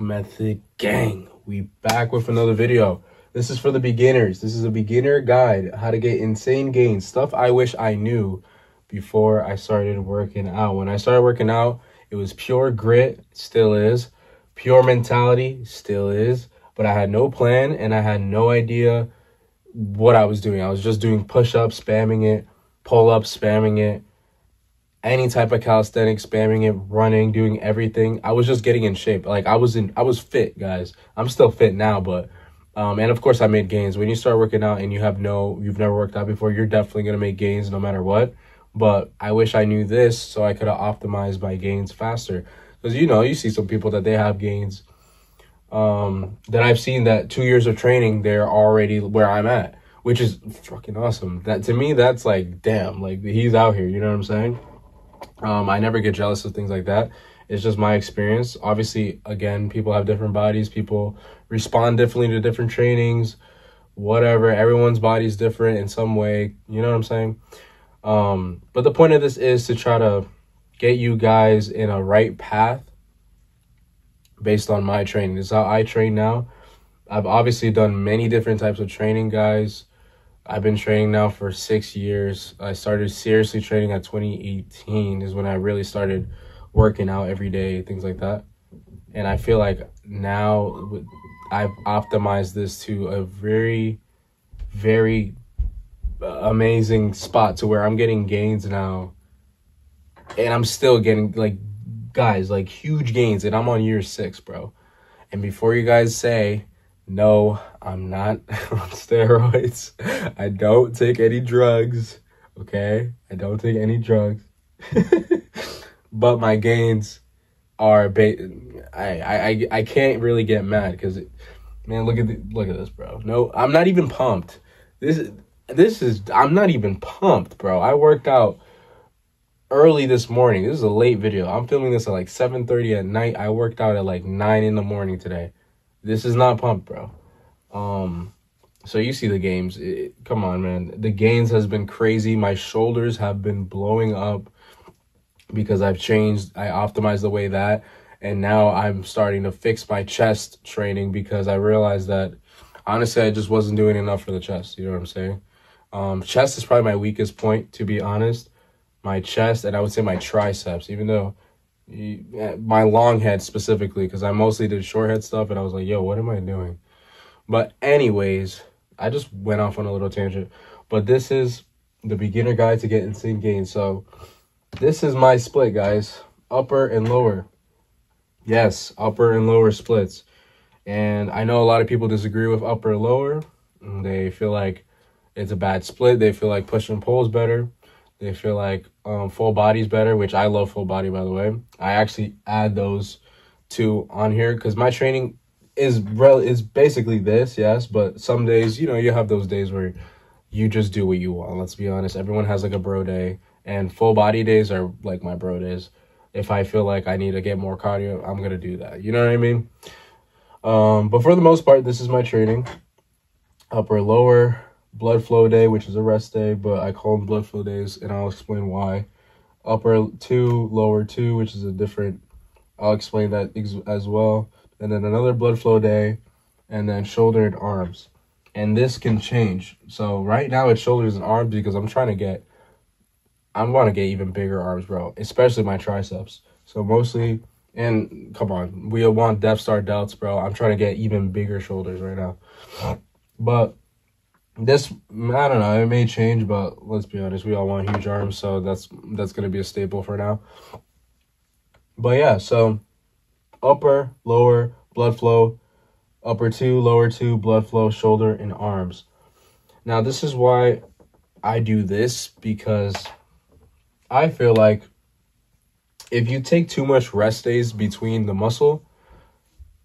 Method gang, we back with another video. This is for the beginners. This is a beginner guide how to get insane gains, stuff I wish I knew before I started working out. When I started working out, it was pure grit, still is, pure mentality, still is, but I had no plan and I had no idea what I was doing. I was just doing push-ups, spamming it, pull-ups, spamming it, any type of calisthenics, spamming it, running, doing everything. I was just getting in shape. Like I was fit, guys. I'm still fit now, but and of course I made gains. When you start working out and you've never worked out before, you're definitely gonna make gains no matter what. But I wish I knew this so I could have optimized my gains faster. Because you see some people that they have gains that I've seen that 2 years of training, they're already where I'm at, which is fucking awesome. That to me, that's like, damn, like he's out here, you know what I'm saying? I never get jealous of things like that. It's just my experience. Obviously, again, people have different bodies. People respond differently to different trainings, whatever. Everyone's body's different in some way. You know what I'm saying? But the point of this is to try to get you guys in a right path based on my training. This is how I train now. I've obviously done many different types of training, guys. I've been training now for 6 years. I started seriously training at 2018 is when I really started working out every day, things like that. And I feel like now I've optimized this to a very, very amazing spot to where I'm getting gains now. And I'm still getting, like, guys, like huge gains. And I'm on year 6, bro. And before you guys say, no, I'm not on steroids. I don't take any drugs, okay? I don't take any drugs. But my gains are... I can't really get mad because... Man, look at this, bro. No, I'm not even pumped. This is... I'm not even pumped, bro. I worked out early this morning. This is a late video. I'm filming this at like 7:30 at night. I worked out at like 9 in the morning today. This is not pumped, bro. So you see the gains. Come on, man. The gains has been crazy. My shoulders have been blowing up because I've changed. I optimized the way that. And now I'm starting to fix my chest training because I realized that, honestly, I just wasn't doing enough for the chest. You know what I'm saying? Chest is probably my weakest point, to be honest. My chest, and I would say my triceps, even though... my long head specifically, because I mostly did short head stuff and I was like, yo, what am I doing? But anyways, I just went off on a little tangent, but this is the beginner guide to get insane gains. So this is my split, guys, upper and lower. Yes, upper and lower splits. And I know a lot of people disagree with upper and lower. They feel like it's a bad split. They feel like push and pull is better. They feel like full body's better, which I love full body, by the way. I actually add those two on here because my training is basically this, yes. But some days, you have those days where you just do what you want. Let's be honest. Everyone has like a bro day, and full body days are like my bro days. If I feel like I need to get more cardio, I'm going to do that. You know what I mean? But for the most part, this is my training. Upper, lower. Blood flow day, which is a rest day, but I call them blood flow days, and I'll explain why. Upper 2, lower 2, which is a different, I'll explain that as well. And then another blood flow day, and then shoulder and arms. And this can change. So right now it's shoulders and arms because I want to get even bigger arms, bro, especially my triceps. So mostly, and come on, we want Death Star delts, bro. I'm trying to get even bigger shoulders right now. But this, I don't know, it may change, but let's be honest, we all want huge arms, so that's going to be a staple for now. But yeah, so upper, lower, blood flow, upper 2, lower 2, blood flow, shoulder, and arms. Now, this is why I do this, because I feel like if you take too much rest days between the muscle,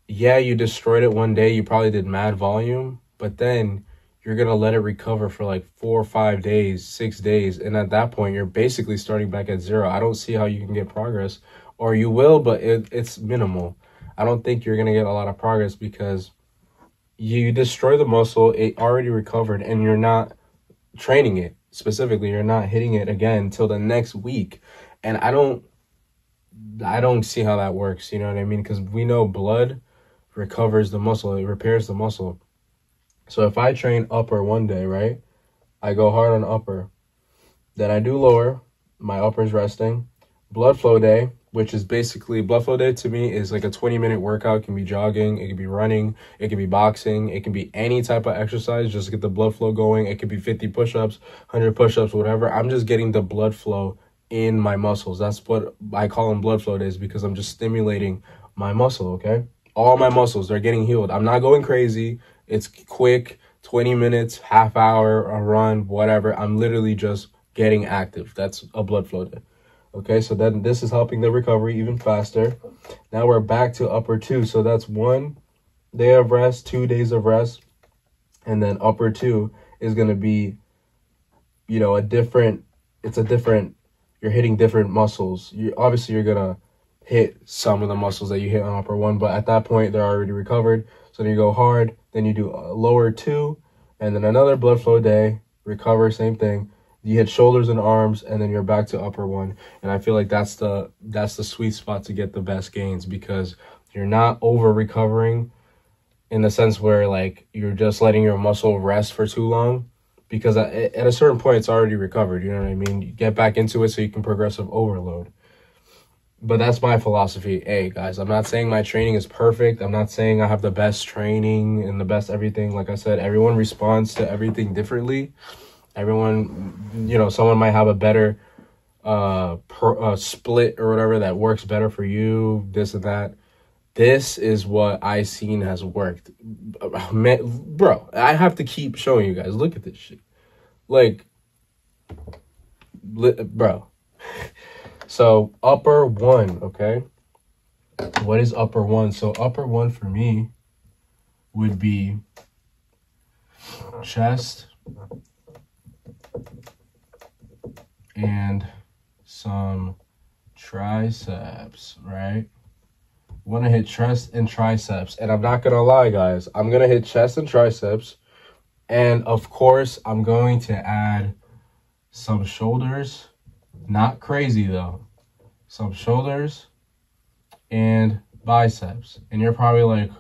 yeah, you destroyed it one day, you probably did mad volume, but then... you're going to let it recover for like 4 or 5 days, 6 days. And at that point, you're basically starting back at zero. I don't see how you can get progress, or you will, but it's minimal. I don't think you're going to get a lot of progress because you destroy the muscle. It already recovered and you're not training it specifically. You're not hitting it again till the next week. And I don't I don't see how that works, you know what I mean? Because we know blood recovers the muscle, it repairs the muscle. So if I train upper one day, right, I go hard on upper, then I do lower, my upper's resting. Blood flow day, which is basically, blood flow day to me is like a 20-minute workout. It can be jogging, it can be running, it can be boxing, it can be any type of exercise just to get the blood flow going. It could be 50 push-ups, 100 push-ups, whatever. I'm just getting the blood flow in my muscles. That's what I call them blood flow days, because I'm just stimulating my muscle, okay? All my muscles, they're getting healed. I'm not going crazy. It's quick, 20 minutes, half hour, a run, whatever. I'm literally just getting active. That's a blood flow day. Okay, so then this is helping the recovery even faster. Now we're back to upper two. So that's 1 day of rest, 2 days of rest. And then upper two is going to be, you know, you're hitting different muscles. Obviously, you're going to hit some of the muscles that you hit on upper one, but at that point, they're already recovered. So then you go hard, then you do lower two, and then another blood flow day, recover, same thing. You hit shoulders and arms, and then you're back to upper one. And I feel like that's the sweet spot to get the best gains, because you're not over-recovering in the sense where, like, you're just letting your muscle rest for too long, because at a certain point, it's already recovered. You know what I mean? You get back into it so you can progressive overload. But that's my philosophy. Hey, guys, I'm not saying my training is perfect. I'm not saying I have the best training and the best everything. Like I said, everyone responds to everything differently. Everyone, you know, someone might have a better split or whatever that works better for you, this and that. This is what I seen has worked. Man, bro, I have to keep showing you guys. Look at this shit. Like, bro. So, upper one, okay? What is upper one? So, upper one for me would be chest and some triceps, right? Want to hit chest and triceps. And I'm not going to lie, guys, I'm going to hit chest and triceps. And of course, I'm going to add some shoulders. Not crazy, though. Some shoulders and biceps. And you're probably like,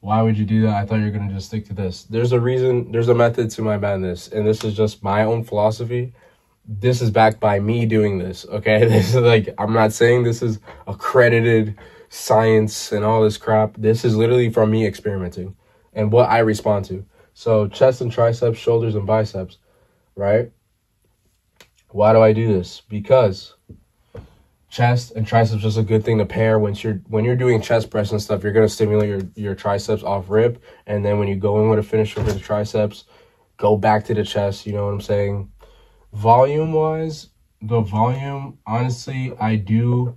why would you do that? I thought you were going to just stick to this. There's a reason. There's a method to my madness. And this is just my own philosophy. This is backed by me doing this, okay? This is like, I'm not saying this is accredited science and all this crap. This is literally from me experimenting and what I respond to. So chest and triceps, shoulders and biceps, right? Why do I do this? Because chest and triceps is a good thing to pair. When you're doing chest press and stuff, you're going to stimulate your triceps off rip. And then when you go in with a finisher for the triceps, go back to the chest. You know what I'm saying? Volume wise, the volume, honestly, I do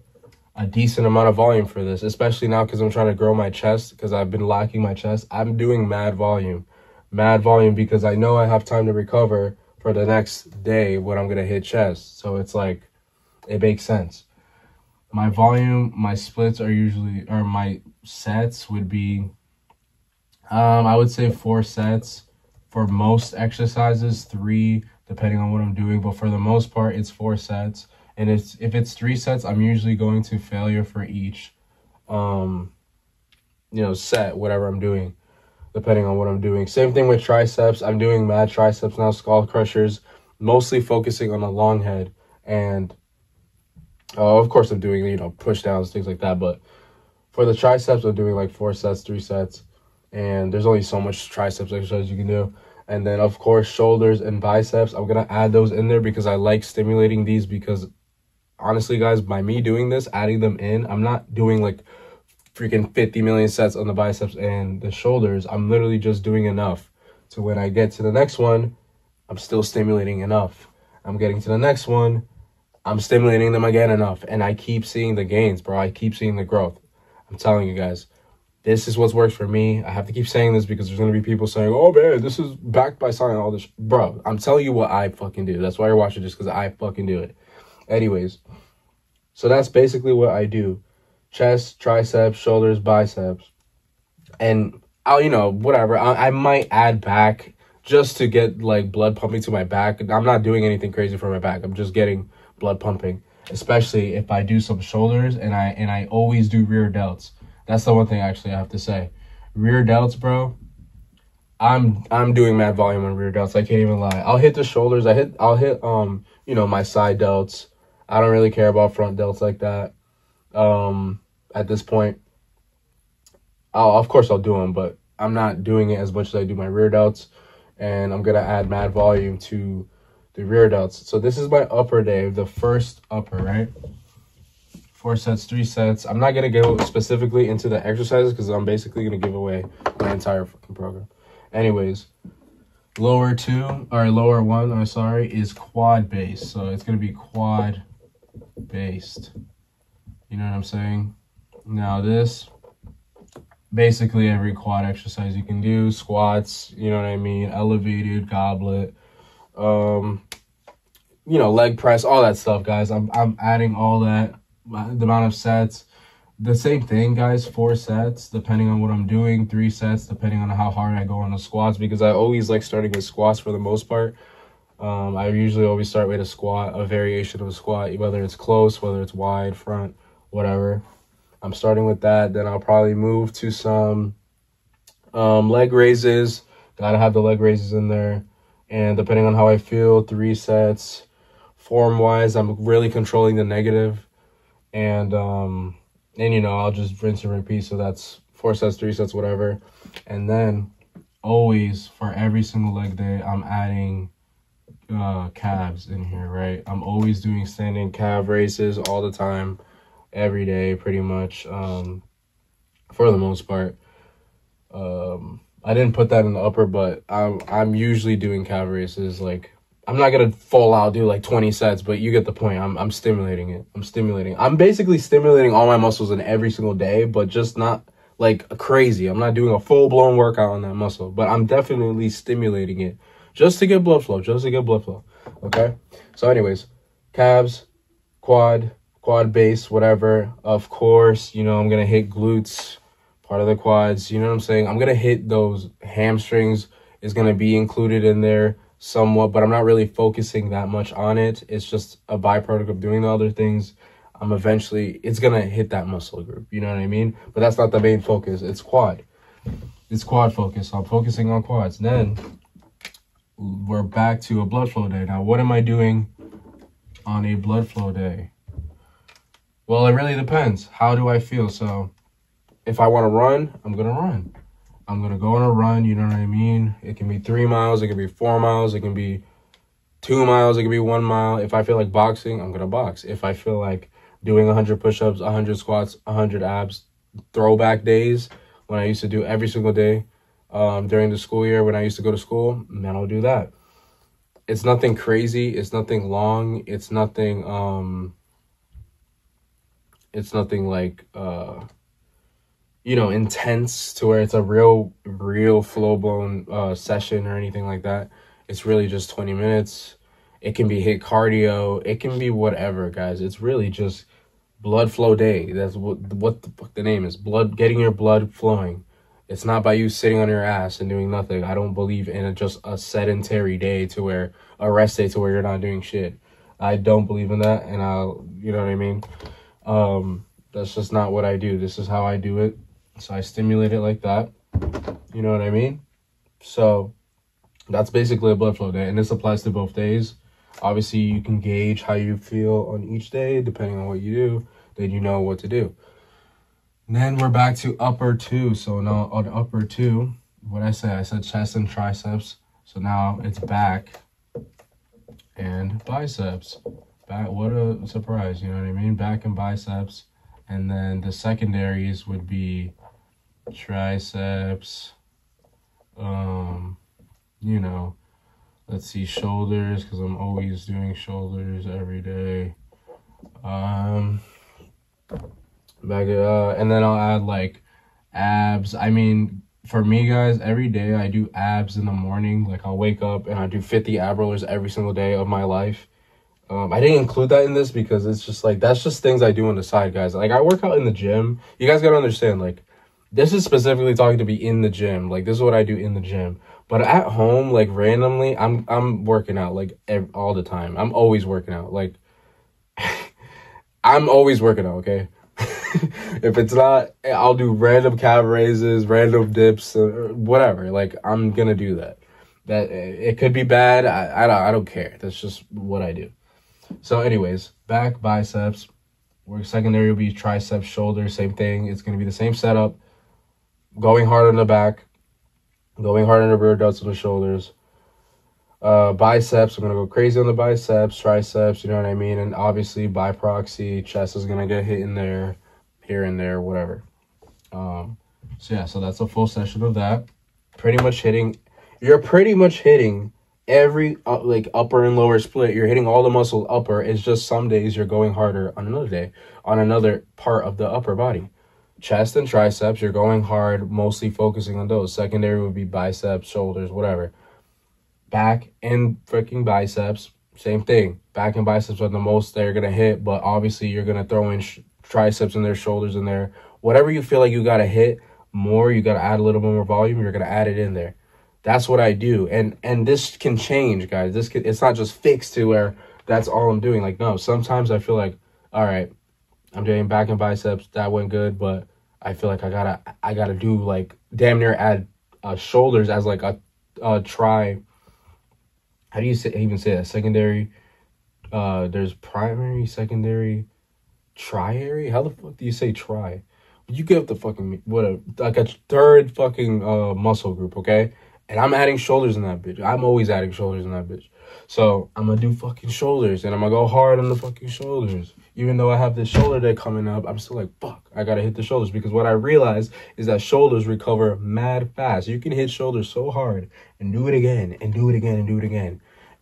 a decent amount of volume for this, especially now because I'm trying to grow my chest, because I've been lacking my chest. I'm doing mad volume because I know I have time to recover for the next day when I'm going to hit chest. So it's like, it makes sense. My volume, my splits are usually, or my sets would be, I would say 4 sets for most exercises, 3 depending on what I'm doing, but for the most part, it's 4 sets. And if it's 3 sets, I'm usually going to failure for each, you know, set, whatever I'm doing, depending on what I'm doing. Same thing with triceps. I'm doing mad triceps now, skull crushers, mostly focusing on the long head. And, of course, I'm doing, you know, push downs, things like that. But for the triceps, I'm doing like 4 sets, 3 sets. And there's only so much triceps exercise you can do. And then, of course, shoulders and biceps. I'm going to add those in there because I like stimulating these, because honestly, guys, by me doing this, adding them in, I'm not doing like freaking 50 million sets on the biceps and the shoulders. I'm literally just doing enough. So when I get to the next one, I'm still stimulating enough. I'm getting to the next one, I'm stimulating them again enough. And I keep seeing the gains, bro. I keep seeing the growth. I'm telling you guys. This is what's worked for me. I have to keep saying this because there's going to be people saying, oh, man, this is backed by science, all this. Bro, I'm telling you what I fucking do. That's why you're watching, just because I fucking do it. Anyways, so that's basically what I do. Chest, triceps, shoulders, biceps. And I'll, you know, whatever. I might add back just to get, like, blood pumping to my back. I'm not doing anything crazy for my back. I'm just getting blood pumping. especially if I do some shoulders, and I always do rear delts. That's the one thing actually I have to say. Rear delts, bro. I'm doing mad volume on rear delts. I can't even lie. I'll hit the shoulders. I'll hit you know, my side delts. I don't really care about front delts like that. At this point, of course I'll do them, but I'm not doing it as much as I do my rear delts, and I'm gonna add mad volume to the rear delts. So this is my upper day, the first upper, right? 4 sets, 3 sets. I'm not gonna go specifically into the exercises because I'm basically gonna give away my entire fucking program. Anyways, lower one is quad based. So it's gonna be quad based. You know what I'm saying? Now this, basically every quad exercise you can do, squats, you know what I mean, elevated, goblet, you know, leg press, all that stuff, guys. I'm adding all that, the amount of sets, the same thing, guys. 4 sets depending on what I'm doing, 3 sets depending on how hard I go on the squats, because I always like starting with squats for the most part. I usually always start with a squat, a variation of a squat, whether it's close, whether it's wide, front, whatever. I'm starting with that, then I'll probably move to some leg raises. Gotta have the leg raises in there. And depending on how I feel, 3 sets. Form-wise, I'm really controlling the negative. And you know, I'll just rinse and repeat. So that's 4 sets, 3 sets, whatever. And then always, for every single leg day, I'm adding calves in here, right? I'm always doing standing calf raises all the time, every day, pretty much, for the most part. I didn't put that in the upper, but I'm usually doing calf raises. Like, I'm not gonna full out do like 20 sets, but you get the point. I'm stimulating it. I'm basically stimulating all my muscles in every single day, but just not like crazy. I'm not doing a full blown workout on that muscle, but I'm definitely stimulating it just to get blood flow, Okay. So anyways, calves, quad base, whatever. Of course, you know, I'm gonna hit glutes, part of the quads, you know what I'm saying? I'm gonna hit those. Hamstrings is gonna be included in there somewhat, but I'm not really focusing that much on it. It's just a byproduct of doing the other things. I'm eventually, it's gonna hit that muscle group, you know what I mean? But that's not the main focus. It's quad. It's quad focus. So I'm focusing on quads. Then we're back to a blood flow day. Now, what am I doing on a blood flow day? Well, it really depends. How do I feel? So if I want to run, I'm going to run. I'm going to go on a run, you know what I mean? It can be 3 miles, it can be 4 miles, it can be 2 miles, it can be 1 mile. If I feel like boxing, I'm going to box. If I feel like doing 100 push-ups, 100 squats, 100 abs, throwback days, when I used to do every single day during the school year, when I used to go to school, then I'll do that. It's nothing crazy. It's nothing long. It's nothing like... you know, intense to where it's a real full-blown session or anything like that. It's really just 20 minutes. It can be HIIT cardio. It can be whatever, guys. It's really just blood flow day. That's what the fuck the name is. Blood, getting your blood flowing. It's not by you sitting on your ass and doing nothing. I don't believe in just a sedentary day to where, a rest day to where you're not doing shit. I don't believe in that, and I'll, you know what I mean? That's just not what I do. This is how I do it. So I stimulate it like that, you know what I mean? So that's basically a blood flow day, and this applies to both days. Obviously, you can gauge how you feel on each day, depending on what you do, then you know what to do. And then we're back to upper two. So now on upper two, what I said chest and triceps. So now it's back and biceps. Back, what a surprise, you know what I mean? Back and biceps. And then the secondaries would be triceps, you know, let's see, shoulders, because I'm always doing shoulders every day. And then I'll add like abs. I mean, for me, guys, every day I do abs in the morning. Like, I'll wake up and I do 50 ab rollers every single day of my life. I didn't include that in this because it's just like, that's just things I do on the side, guys. Like, I work out in the gym. You guys gotta understand, like, this is specifically talking to be in the gym. Like, this is what I do in the gym. But at home, like, randomly, I'm working out, like, all the time. I'm always working out. Like, I'm always working out, okay? If it's not, I'll do random calf raises, random dips, whatever. Like, I'm gonna do that. That it could be bad. I don't care. That's just what I do. So anyways, back, biceps. Work secondary will be triceps, shoulder, same thing. It's gonna be the same setup. Going hard on the back, going hard on the rear delts and the shoulders. Biceps, I'm gonna go crazy on the biceps, triceps, you know what I mean? And obviously by proxy, chest is gonna get hit in there, here and there, whatever. So yeah, so that's a full session of that. Pretty much hitting, you're pretty much hitting every like upper and lower split. You're hitting all the muscle upper. It's just some days you're going harder on another day, on another part of the upper body. Chest and triceps, you're going hard, mostly focusing on those. Secondary would be biceps, shoulders, whatever. Back and freaking biceps, same thing. Back and biceps are the most they're gonna hit, but obviously you're gonna throw in triceps in there, shoulders in there, whatever you feel like you gotta hit more, you gotta add a little bit more volume, you're gonna add it in there. That's what I do, and this can change, guys. This can, it's not just fixed to where that's all I'm doing. Like, no, sometimes I feel like, all right, I'm doing back and biceps, that went good, but I feel like I gotta do like damn near add shoulders as like a try. How do you say, even say that? Secondary, there's primary, secondary, triary. How the fuck do you say tri? You get the fucking, whatever, like a third fucking muscle group, okay? And I'm adding shoulders in that bitch. I'm always adding shoulders in that bitch. So I'm going to do fucking shoulders, and I'm going to go hard on the fucking shoulders. Even though I have this shoulder day coming up, I'm still like, fuck, I got to hit the shoulders. Because what I realized is that shoulders recover mad fast. You can hit shoulders so hard and do it again and do it again and do it again.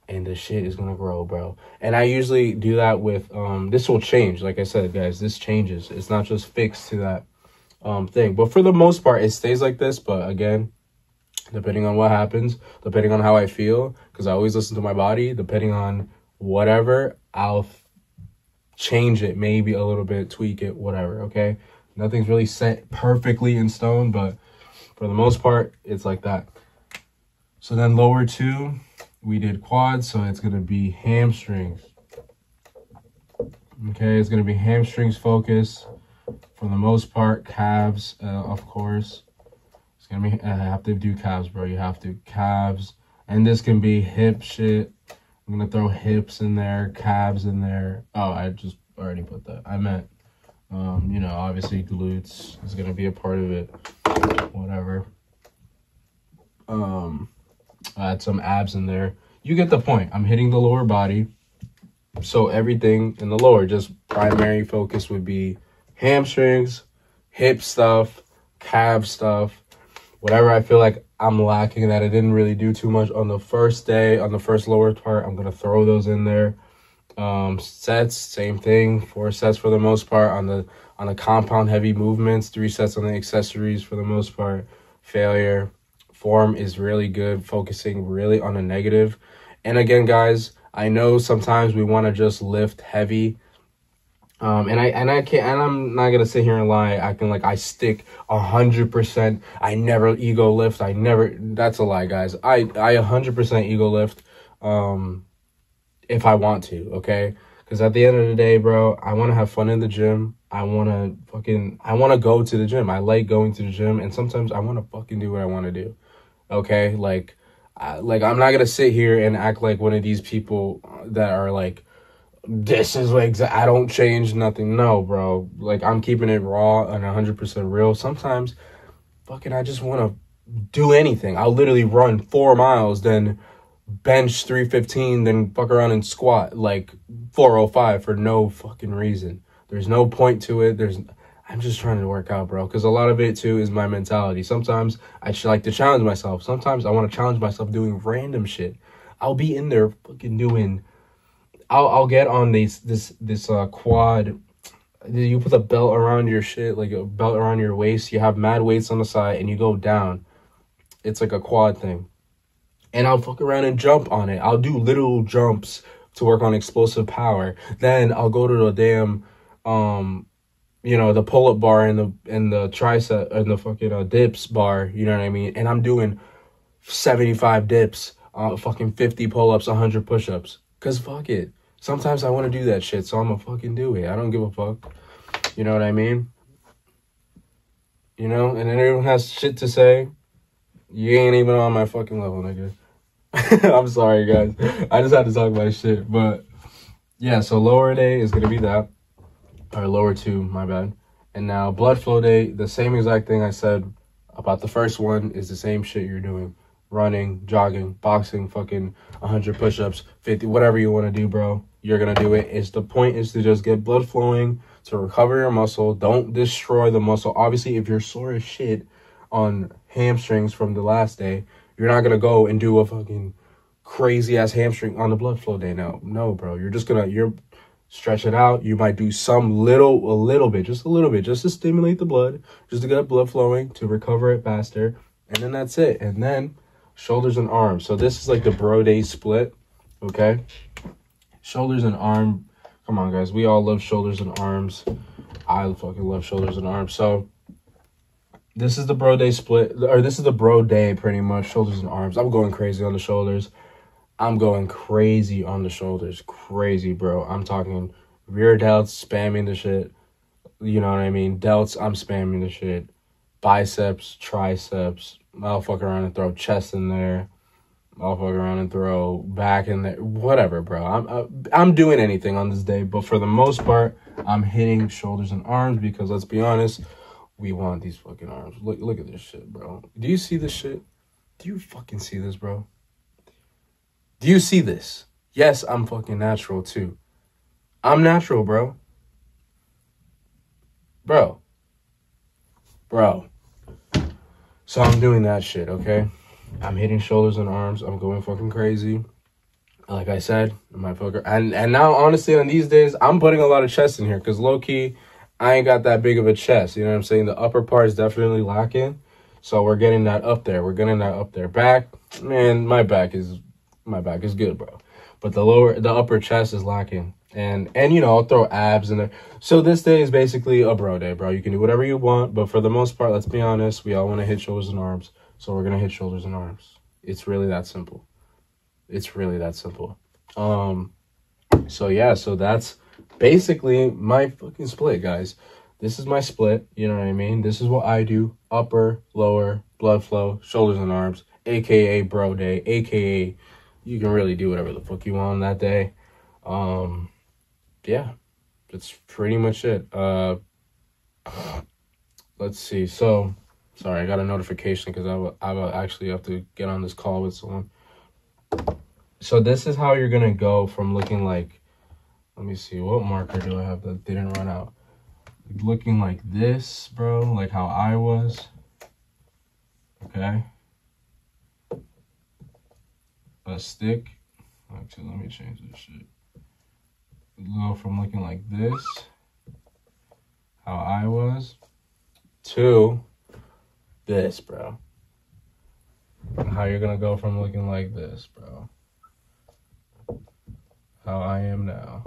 And the shit is going to grow, bro. And I usually do that with, this will change. Like I said, guys, this changes. It's not just fixed to that thing. But for the most part, it stays like this. But again, depending on what happens, depending on how I feel, because I always listen to my body, depending on whatever, I'll change it, maybe a little bit, tweak it, whatever, okay? Nothing's really set perfectly in stone, but for the most part, it's like that. So then lower two, we did quads, so it's going to be hamstrings. Okay, it's going to be hamstrings focus. For the most part, calves, of course. I mean, I have to do calves, bro. You have to. Calves. And this can be hip shit. I'm going to throw hips in there, calves in there. Oh, I just already put that. I meant, you know, obviously glutes is going to be a part of it. Whatever. Add some abs in there. You get the point. I'm hitting the lower body. So everything in the lower, just primary focus would be hamstrings, hip stuff, calf stuff. Whatever I feel like I'm lacking that I didn't really do too much on the first day, on the first lower part, I'm going to throw those in there. Sets, same thing. 4 sets for the most part on the compound heavy movements. 3 sets on the accessories for the most part. Failure. Form is really good, focusing really on the negative. And again, guys, I know sometimes we want to just lift heavy. And I can't, and I'm not gonna sit here and lie. I can, like, I stick 100%. I never ego lift. I never. That's a lie, guys. I 100% ego lift, if I want to, okay? Because at the end of the day, bro, I want to have fun in the gym. I want to go to the gym. I like going to the gym, and sometimes I want to fucking do what I want to do, okay? Like I'm not gonna sit here and act like one of these people that are like, this is like, I don't change nothing. No, bro. Like, I'm keeping it raw and 100% real. Sometimes, fucking, I just want to do anything. I'll literally run 4 miles, then bench 315, then fuck around and squat like 405 for no fucking reason. There's no point to it. I'm just trying to work out, bro. Because a lot of it, too, is my mentality. Sometimes I like to challenge myself. Sometimes I want to challenge myself doing random shit. I'll be in there fucking doing... I'll get on this quad. You put a belt around your shit, like a belt around your waist. You have mad weights on the side, and you go down. It's like a quad thing. And I'll fuck around and jump on it. I'll do little jumps to work on explosive power. Then I'll go to the damn, you know, the pull up bar and the tricep and the fucking dips bar. You know what I mean? And I'm doing 75 dips, fucking 50 pull ups, 100 push ups. Cause fuck it. Sometimes I want to do that shit, so I'm gonna fucking do it. I don't give a fuck. You know what I mean? You know? And then everyone has shit to say. You ain't even on my fucking level, nigga. I'm sorry, guys. I just had to talk about shit. But, yeah, so lower day is going to be that. Or lower two, my bad. And now blood flow day, the same exact thing I said about the first one is the same shit you're doing. Running, jogging, boxing, fucking 100 push-ups, 50, whatever you want to do, bro. You're going to do it. It's the point is to just get blood flowing, to recover your muscle. Don't destroy the muscle. Obviously, if you're sore as shit on hamstrings from the last day, you're not going to go and do a fucking crazy-ass hamstring on the blood flow day now. No, bro. You're just going to stretch it out. You might do some a little bit, just to stimulate the blood, just to get blood flowing, to recover it faster. And then that's it. And then shoulders and arms. So this is like the bro day split, okay? Shoulders and arm. Come on, guys. We all love shoulders and arms. I fucking love shoulders and arms. So this is the bro day split, or this is the bro day pretty much, shoulders and arms. I'm going crazy on the shoulders. I'm going crazy on the shoulders. Crazy, bro. I'm talking rear delts, spamming the shit. You know what I mean? Delts, I'm spamming the shit. Biceps, triceps. I'll fuck around and throw chest in there. I'll fuck around and throw back in there. Whatever, bro. I'm doing anything on this day, but for the most part, I'm hitting shoulders and arms because, let's be honest, we want these fucking arms. Look at this shit, bro. Do you see this shit? Do you fucking see this, bro? Do you see this? Yes, I'm fucking natural, too. I'm natural, bro. Bro. So I'm doing that shit, okay? I'm hitting shoulders and arms. I'm going fucking crazy. Like I said, my poker. And now, honestly, on these days, I'm putting a lot of chest in here because low-key, I ain't got that big of a chest. You know what I'm saying? The upper part is definitely lacking. So we're getting that up there. We're getting that up there. Back, man, my back is good, bro. But the upper chest is lacking. And you know, I'll throw abs in there. So this day is basically a bro day, bro. You can do whatever you want, but for the most part, let's be honest, we all want to hit shoulders and arms, so we're gonna hit shoulders and arms. It's really that simple. It's really that simple. So yeah, so that's basically my fucking split, guys. This is my split. You know what I mean? This is what I do: upper, lower, blood flow, shoulders and arms, aka bro day, aka you can really do whatever the fuck you want on that day. Yeah, that's pretty much it. Let's see. So, sorry, I got a notification because I will actually have to get on this call with someone. So this is how you're going to go from looking like, let me see, what marker do I have that didn't run out? Looking like this, bro, like how I was. Okay. A stick. Actually, let me change this shit. Go from looking like this, how I was, to this, bro. And how you're gonna go from looking like this, bro, how I am now.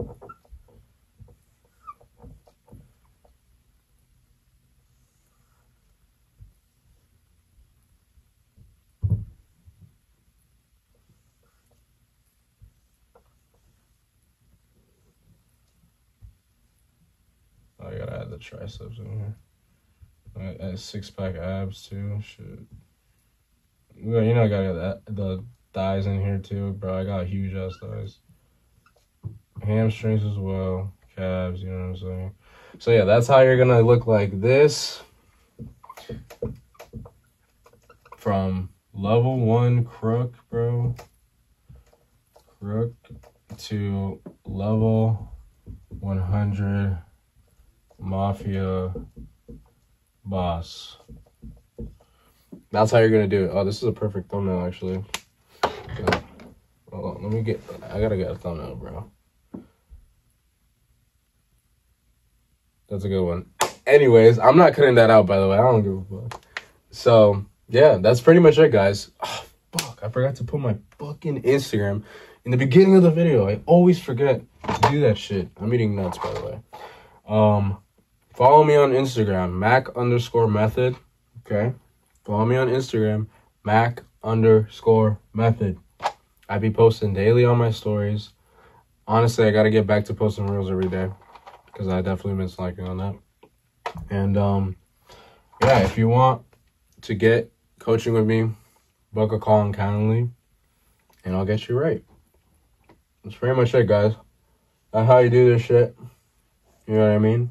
I gotta add the triceps in here. I add six-pack abs, too. Shit. Well, you know I gotta get the thighs in here, too, bro. I got huge-ass thighs. Hamstrings as well. Calves, you know what I'm saying? So, yeah, that's how you're gonna look like this. From level 1 crook, bro. Crook to level 100. Mafia boss. That's how you're gonna do it. Oh, this is a perfect thumbnail, actually. Okay. Hold on, I gotta get a thumbnail, bro. That's a good one. Anyways, I'm not cutting that out, by the way. I don't give a fuck. So yeah, that's pretty much it, guys. Oh fuck, I forgot to put my fucking Instagram in the beginning of the video. I always forget to do that shit. I'm eating nuts, by the way. Follow me on Instagram, Mac_Method. Okay, follow me on Instagram, Mac_Method. I be posting daily on my stories. honestly, I got to get back to posting reels every day because I definitely been slacking on that. And yeah, if you want to get coaching with me, book a call on Calendly and I'll get you right. That's pretty much it, guys. That's how you do this shit. You know what I mean?